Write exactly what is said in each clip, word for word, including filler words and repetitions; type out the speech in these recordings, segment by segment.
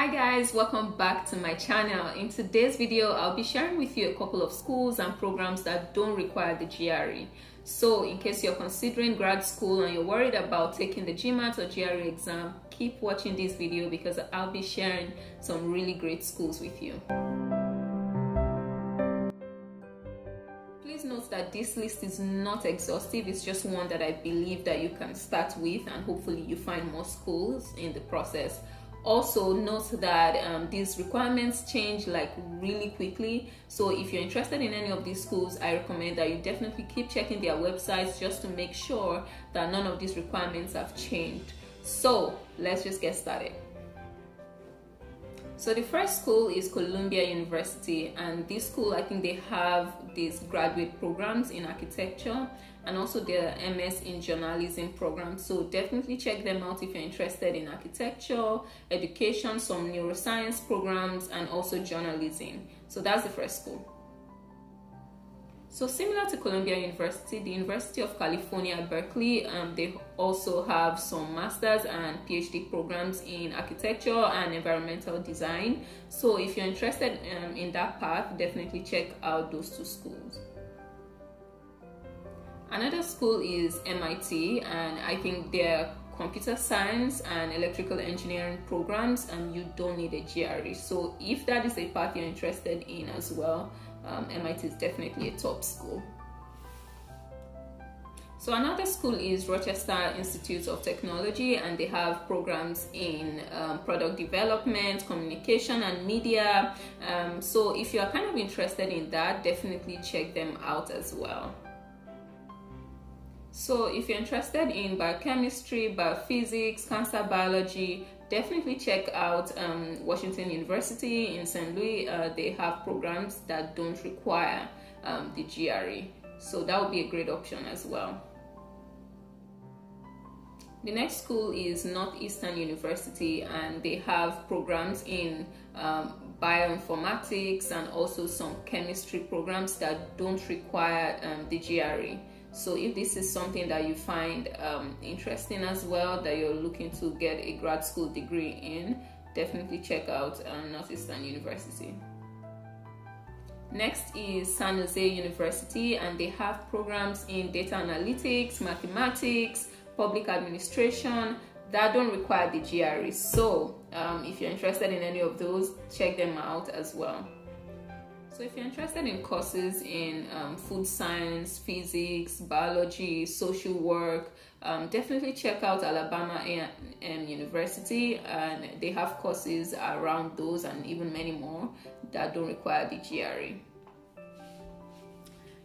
Hi guys, welcome back to my channel. In today's video, I'll be sharing with you a couple of schools and programs that don't require the G R E. So in case you're considering grad school and you're worried about taking the GMAT or G R E exam, keep watching this video because I'll be sharing some really great schools with you. Please note that this list is not exhaustive, it's just one that I believe that you can start with and hopefully you find more schools in the process. Also note that um, these requirements change like really quickly, so if you're interested in any of these schools, I recommend that you definitely keep checking their websites just to make sure that none of these requirements have changed. So let's just get started. So the first school is Columbia University, and this school, I think they have these graduate programs in architecture and also their M S in journalism program. So definitely check them out if you're interested in architecture, education, some neuroscience programs, and also journalism. So that's the first school. So similar to Columbia University, the University of California, Berkeley, um, they also have some masters and PhD programs in architecture and environmental design. So if you're interested um, in that path, definitely check out those two schools. Another school is M I T, and I think their Computer Science and Electrical Engineering programs, and you don't need a G R E. So if that is a path you're interested in as well, Um, M I T is definitely a top school. So another school is Rochester Institute of Technology, and they have programs in um, product development, communication and media. Um, so if you are kind of interested in that, definitely check them out as well. So if you're interested in biochemistry, biophysics, cancer biology, definitely check out um, Washington University in Saint Louis. Uh, they have programs that don't require um, the G R E, so that would be a great option as well. The next school is Northeastern University, and they have programs in um, bioinformatics and also some chemistry programs that don't require um, the G R E. So if this is something that you find um, interesting as well, that you're looking to get a grad school degree in, definitely check out um, Northeastern University. Next is San Jose University, and they have programs in data analytics, mathematics, public administration that don't require the G R E. So um, if you're interested in any of those, check them out as well. So if you're interested in courses in um, food science, physics, biology, social work, um, definitely check out Alabama A and M University, and they have courses around those and even many more that don't require the G R E.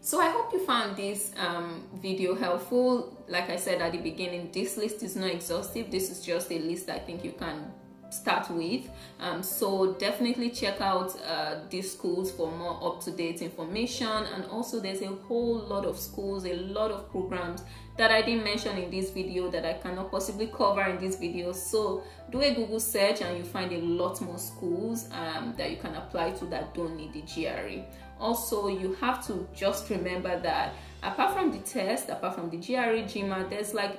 So I hope you found this um, video helpful. Like I said at the beginning, this list is not exhaustive. This is just a list I think you can start with, um, so definitely check out uh, these schools for more up-to-date information. And also there's a whole lot of schools, a lot of programs that I didn't mention in this video that I cannot possibly cover in this video, so do a Google search and you find a lot more schools um, that you can apply to that don't need the G R E. Also, you have to just remember that apart from the test, apart from the G R E, GMAT, there's like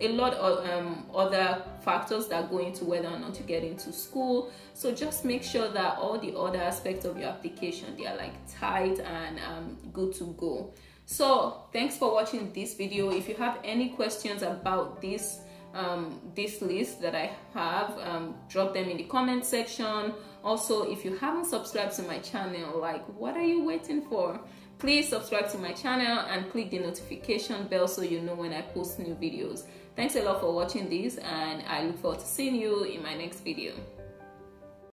a lot of um, other factors that go into whether or not you get into school. So just make sure that all the other aspects of your application, they are like tight and um, good to go. So thanks for watching this video. If you have any questions about this um, this list that I have, um, drop them in the comment section. Also, if you haven't subscribed to my channel, like what are you waiting for? Please subscribe to my channel and click the notification bell so you know when I post new videos. Thanks a lot for watching this, and I look forward to seeing you in my next video.